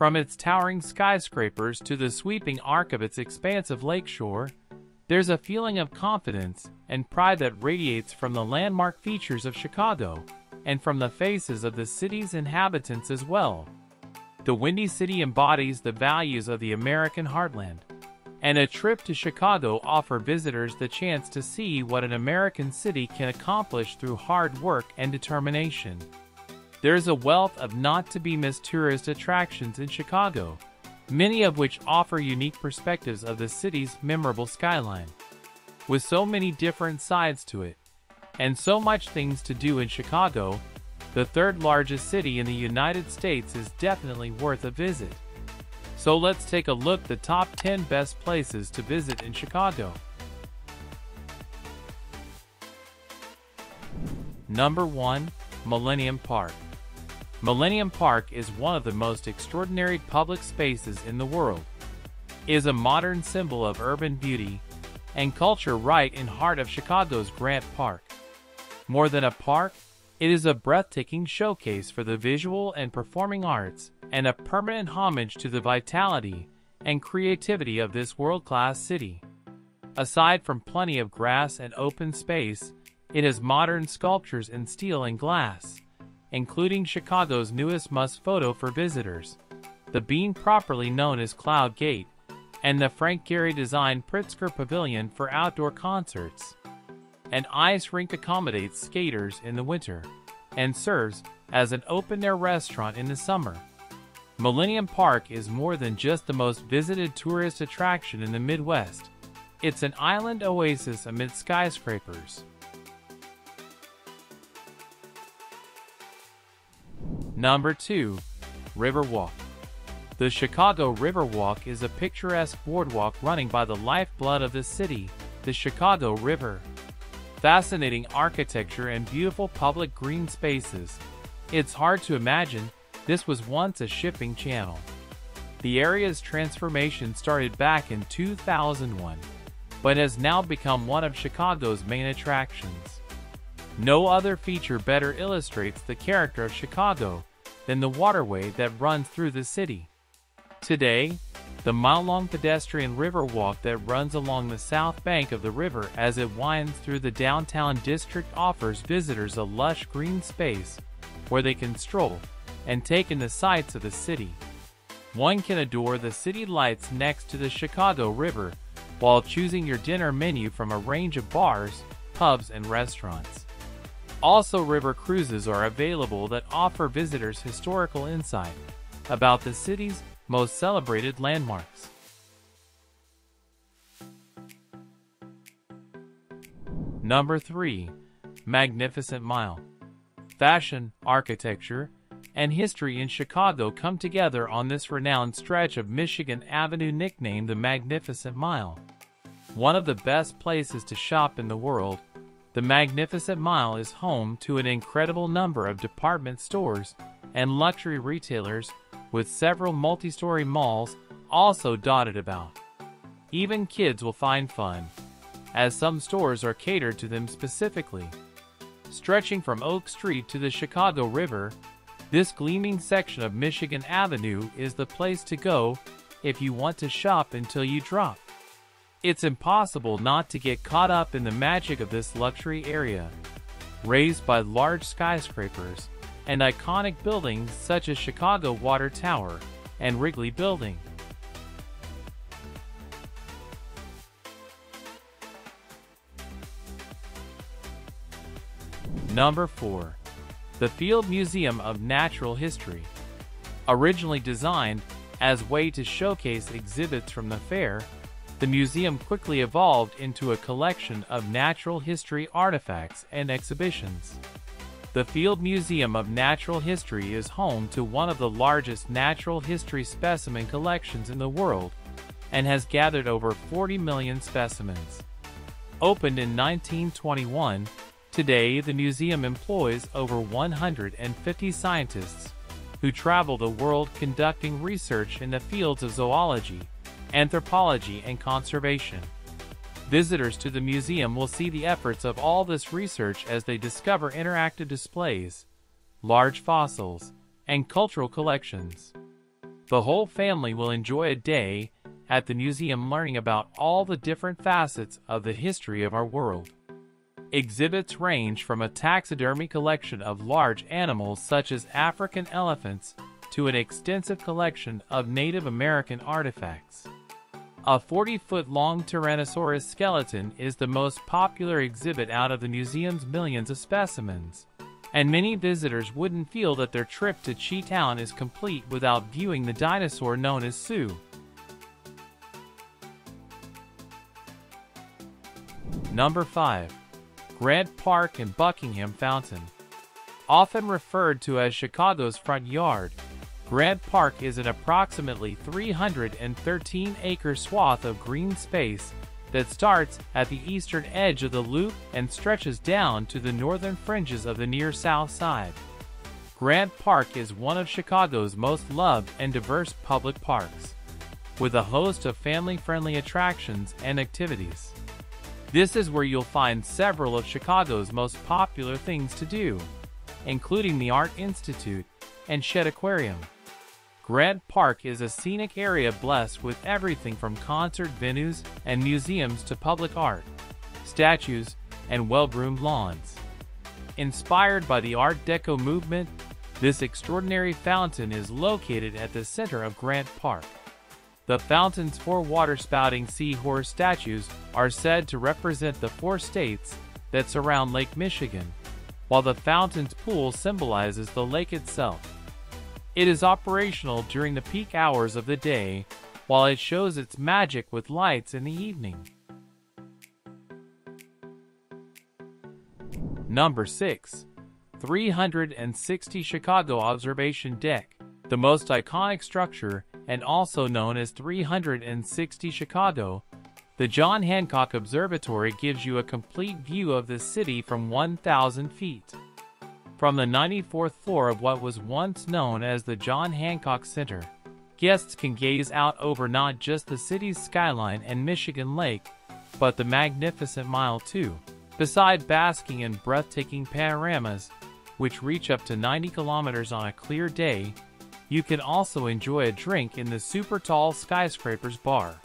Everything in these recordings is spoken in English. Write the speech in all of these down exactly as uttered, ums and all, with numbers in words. From its towering skyscrapers to the sweeping arc of its expansive lakeshore, there's a feeling of confidence and pride that radiates from the landmark features of Chicago and from the faces of the city's inhabitants as well. The Windy City embodies the values of the American heartland, and a trip to Chicago offers visitors the chance to see what an American city can accomplish through hard work and determination. There's a wealth of not-to-be-missed tourist attractions in Chicago, many of which offer unique perspectives of the city's memorable skyline. With so many different sides to it, and so much things to do in Chicago, the third-largest city in the United States is definitely worth a visit. So let's take a look at the top ten best places to visit in Chicago. Number one. Millennium Park. Millennium Park is one of the most extraordinary public spaces in the world. It is a modern symbol of urban beauty and culture right in the heart of Chicago's Grant Park. More than a park, it is a breathtaking showcase for the visual and performing arts and a permanent homage to the vitality and creativity of this world-class city. Aside from plenty of grass and open space, it has modern sculptures in steel and glass, including Chicago's newest must-photo for visitors, the bean properly known as Cloud Gate, and the Frank Gehry-designed Pritzker Pavilion for outdoor concerts. An ice rink accommodates skaters in the winter and serves as an open-air restaurant in the summer. Millennium Park is more than just the most visited tourist attraction in the Midwest. It's an island oasis amid skyscrapers. Number two. Riverwalk. The Chicago Riverwalk is a picturesque boardwalk running by the lifeblood of the city, the Chicago River. Fascinating architecture and beautiful public green spaces. It's hard to imagine this was once a shipping channel. The area's transformation started back in two thousand one, but has now become one of Chicago's main attractions. No other feature better illustrates the character of Chicago than the waterway that runs through the city. Today, the mile-long pedestrian riverwalk that runs along the south bank of the river as it winds through the downtown district offers visitors a lush green space where they can stroll and take in the sights of the city. One can adore the city lights next to the Chicago River while choosing your dinner menu from a range of bars, pubs, and restaurants. Also, river cruises are available that offer visitors historical insight about the city's most celebrated landmarks. Number three. Magnificent Mile. Fashion, architecture, and history in Chicago come together on this renowned stretch of Michigan Avenue nicknamed the Magnificent Mile. One of the best places to shop in the world, the Magnificent Mile is home to an incredible number of department stores and luxury retailers, with several multi-story malls also dotted about. Even kids will find fun, as some stores are catered to them specifically. Stretching from Oak Street to the Chicago River, this gleaming section of Michigan Avenue is the place to go if you want to shop until you drop. It's impossible not to get caught up in the magic of this luxury area, raised by large skyscrapers and iconic buildings such as Chicago Water Tower and Wrigley Building. Number four. The Field Museum of Natural History. Originally designed as a way to showcase exhibits from the fair, the museum quickly evolved into a collection of natural history artifacts and exhibitions. The Field Museum of Natural History is home to one of the largest natural history specimen collections in the world and has gathered over forty million specimens. Opened in nineteen twenty-one, today the museum employs over one hundred fifty scientists who travel the world conducting research in the fields of zoology, anthropology, and conservation. Visitors to the museum will see the efforts of all this research as they discover interactive displays, large fossils, and cultural collections. The whole family will enjoy a day at the museum learning about all the different facets of the history of our world. Exhibits range from a taxidermy collection of large animals such as African elephants to an extensive collection of Native American artifacts. A forty-foot-long Tyrannosaurus skeleton is the most popular exhibit out of the museum's millions of specimens, and many visitors wouldn't feel that their trip to Chi-Town is complete without viewing the dinosaur known as Sue. Number five. Grant Park and Buckingham Fountain. Often referred to as Chicago's front yard, Grant Park is an approximately three hundred thirteen acre swath of green space that starts at the eastern edge of the Loop and stretches down to the northern fringes of the near south side. Grant Park is one of Chicago's most loved and diverse public parks, with a host of family-friendly attractions and activities. This is where you'll find several of Chicago's most popular things to do, including the Art Institute and Shedd Aquarium. Grant Park is a scenic area blessed with everything from concert venues and museums to public art, statues, and well-groomed lawns. Inspired by the Art Deco movement, this extraordinary fountain is located at the center of Grant Park. The fountain's four water-spouting seahorse statues are said to represent the four states that surround Lake Michigan, while the fountain's pool symbolizes the lake itself. It is operational during the peak hours of the day, while it shows its magic with lights in the evening. Number six. three sixty Chicago Observation Deck, the most iconic structure and also known as three sixty Chicago. The John Hancock Observatory gives you a complete view of the city from one thousand feet. From the ninety-fourth floor of what was once known as the John Hancock Center, guests can gaze out over not just the city's skyline and Michigan Lake, but the Magnificent Mile too. Beside basking in breathtaking panoramas, which reach up to ninety kilometers on a clear day, you can also enjoy a drink in the super tall skyscraper's bar.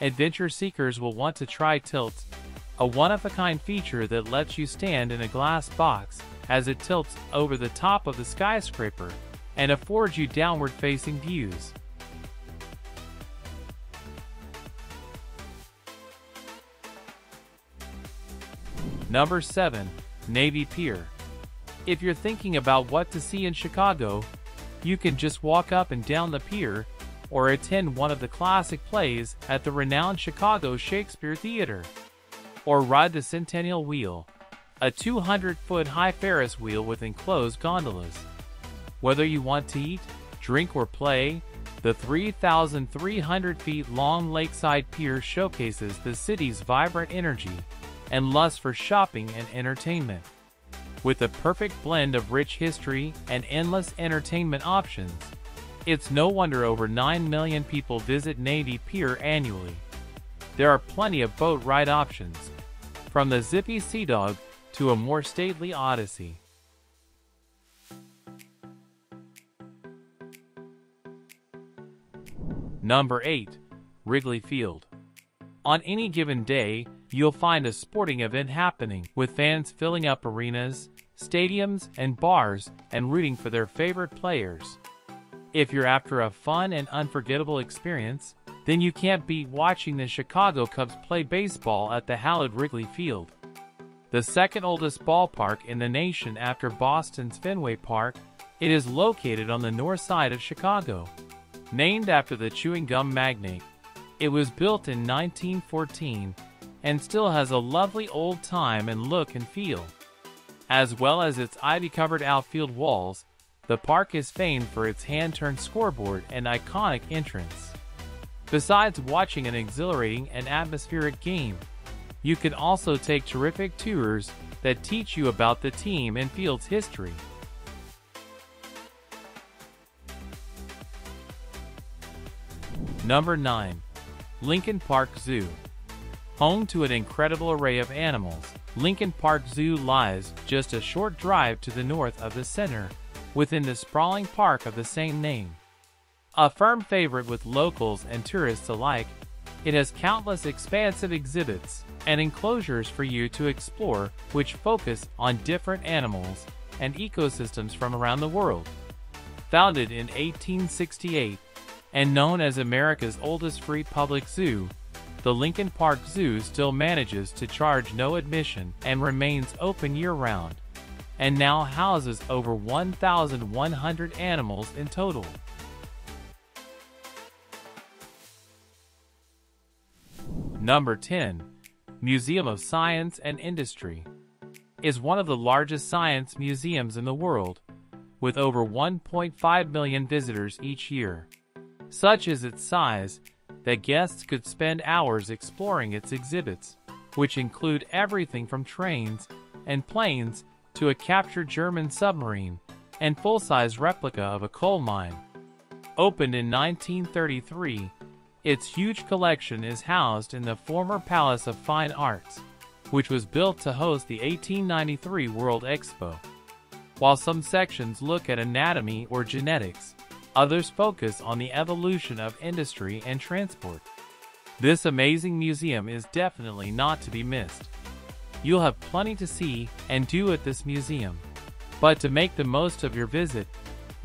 Adventure seekers will want to try Tilt, a one-of-a-kind feature that lets you stand in a glass box as it tilts over the top of the skyscraper and affords you downward-facing views. Number seven. Navy Pier. If you're thinking about what to see in Chicago, you can just walk up and down the pier or attend one of the classic plays at the renowned Chicago Shakespeare Theater, or ride the Centennial Wheel, a two hundred foot high Ferris wheel with enclosed gondolas. Whether you want to eat, drink, or play, the three thousand three hundred feet long lakeside pier showcases the city's vibrant energy and lust for shopping and entertainment. With a perfect blend of rich history and endless entertainment options, it's no wonder over nine million people visit Navy Pier annually. There are plenty of boat ride options, from the Zippy Sea Dog to a more stately Odyssey. Number eight. Wrigley Field. On any given day, you'll find a sporting event happening, with fans filling up arenas, stadiums, and bars and rooting for their favorite players. If you're after a fun and unforgettable experience, then you can't beat watching the Chicago Cubs play baseball at the hallowed Wrigley Field, the second oldest ballpark in the nation after Boston's Fenway Park. It is located on the north side of Chicago. Named after the chewing gum magnate, it was built in nineteen fourteen and still has a lovely old time and look and feel. As well as its ivy-covered outfield walls, the park is famed for its hand-turned scoreboard and iconic entrance. Besides watching an exhilarating and atmospheric game, you can also take terrific tours that teach you about the team and field's history. Number nine. Lincoln Park Zoo. Home to an incredible array of animals, Lincoln Park Zoo lies just a short drive to the north of the center, within the sprawling park of the same name. A firm favorite with locals and tourists alike, it has countless expansive exhibits and enclosures for you to explore which focus on different animals and ecosystems from around the world. Founded in eighteen sixty-eight and known as America's oldest free public zoo, the Lincoln Park Zoo still manages to charge no admission and remains open year-round, and now houses over one thousand one hundred animals in total. Number ten. Museum of Science and Industry is one of the largest science museums in the world, with over one point five million visitors each year. Such is its size that guests could spend hours exploring its exhibits, which include everything from trains and planes to a captured German submarine and full-size replica of a coal mine. Opened in nineteen thirty-three, its huge collection is housed in the former Palace of Fine Arts, which was built to host the eighteen ninety-three World Expo. While some sections look at anatomy or genetics, others focus on the evolution of industry and transport. This amazing museum is definitely not to be missed. You'll have plenty to see and do at this museum. But to make the most of your visit,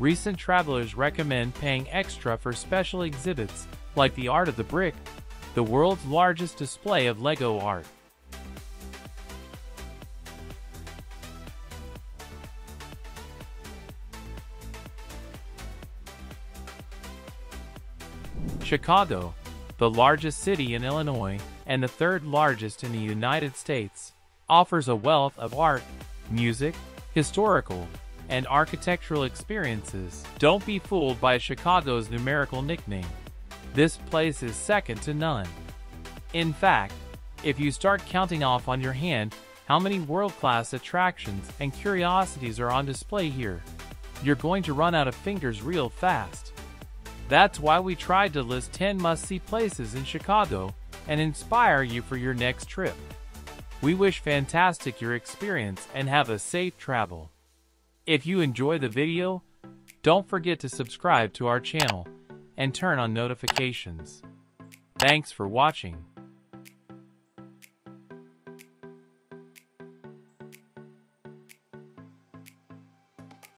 recent travelers recommend paying extra for special exhibits like the Art of the Brick, the world's largest display of Lego art. Chicago, the largest city in Illinois and the third largest in the United States, offers a wealth of art, music, historical, and architectural experiences. Don't be fooled by Chicago's numerical nickname. This place is second to none. In fact, if you start counting off on your hand how many world-class attractions and curiosities are on display here, you're going to run out of fingers real fast. That's why we tried to list ten must-see places in Chicago and inspire you for your next trip. We wish fantastic your experience and have a safe travel. If you enjoy the video, don't forget to subscribe to our channel and turn on notifications. Thanks for watching.